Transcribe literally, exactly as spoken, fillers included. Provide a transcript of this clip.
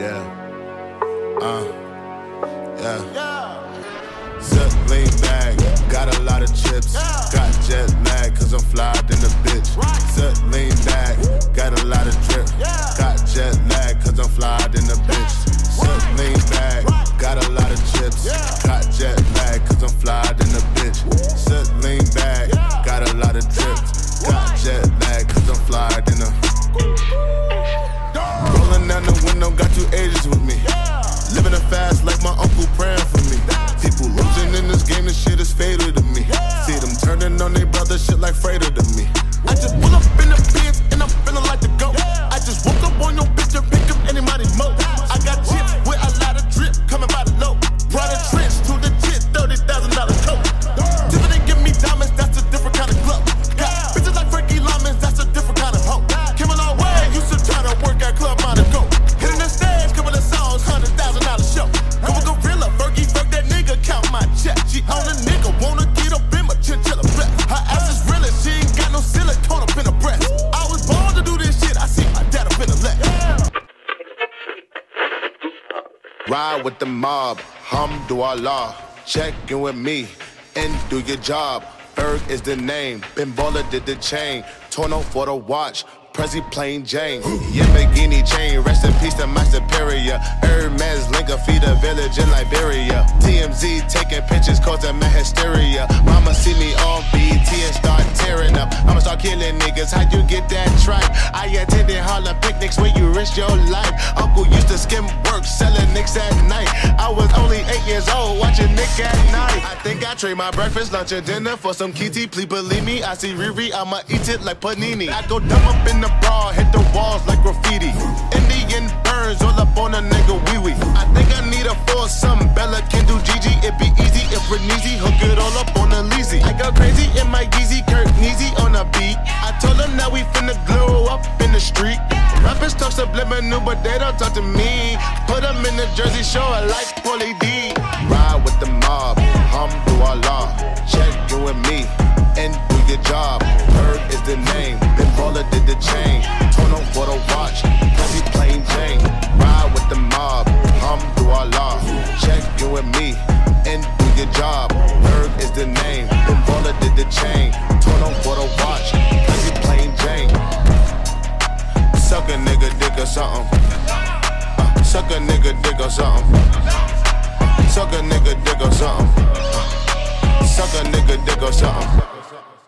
Yeah. Uh. Yeah. Yeah. Zip, lean back. Got a lot of chips. Yeah. Got jet lag, cause I'm fly than a bitch. Right. Zip, lean back. Got a lot of drip. Yeah. Got jet lag, cause I'm fly than a bitch. Zip, right. Lean back. Right. Got a lot of chips. Yeah. Got jet lag, cause I'm fly than a bitch. Zip, lean back. Yeah. Got a lot of drip. Yeah. Got right. jet lag, cause I'm fly than a. Rolling down the window, got two ages with me. Yeah. Living a fast life, my uncle praying for me. That's people losing right. in this game, this shit is fatal to me. Yeah. See them turning on their brother, shit like freighter to me. Woo. I just pull up in the pants and I'm feeling like the goat. Yeah. I just woke up on your bitch and pick up anybody mo. I got chips right. with a lot of drip coming by the low. Brought a trench to the chip, thirty thousand dollar coat. Tiffany give me diamonds, that's a different kind of glove. Got yeah. bitches like Frankie Lyman's, that's a different kind of hoe. Came a long way, used to try to work at Club Monaco. Hitting the stage, couple of songs, hundred thousand dollar show. Go a gorilla, Fergie, fuck that nigga, count my check. She on a nigga, wanna get up in my chinchilla flip. Her ass is real, she ain't got no silicone up in her breast. I was born to do this shit, I see my dad up in the left. Ride with the mob, alhamdulillah. Check in with me, and do your job. Berg is the name, Bimbola did the chain. Torno for the watch. Prezi plain Jane, Yamagini chain, rest in peace to my superior. Hermes Linka feed a village in Liberia. T M Z taking pictures causing my hysteria. Mama see me on B T and start tearing up. I'ma start killing niggas, how you get that tripe? I attended Harlem picnics where you risk your life. Uncle used to skim work, selling nicks at night. I was only eight years old watching Nick at Night. I think I trade my breakfast, lunch and dinner for some kitty. Please believe me, I see Riri, I'ma eat it like panini. I go dumb up in the bra, hit the walls like graffiti. Indian burns all up on a nigga wee wee. I think I need a full sum, Bella can do Gigi. It be easy if we're neasy, hook it all up on a leasy. I go crazy in my Yeezy, Kirk Neasy on a beat. I told them that we finna glow up in the street. Rappers talk subliminal, but they don't talk to me. Put them in the jersey, show I like Pauly D. Ride with the mob, alhamdulillah. Check you and me, and do your job. Herb is the name, Bimbola did the chain. Turn on for the watch, Prezi plain Jane. Ride with the mob, alhamdulillah. Check you and me, and do your job. Herb is the name, Bimbola did the chain. Turn on for the watch, Prezi plain Jane. Suck a nigga dick or something. Uh, suck a nigga dick or something. Suck a nigga dick or something. Suck a nigga dick or something.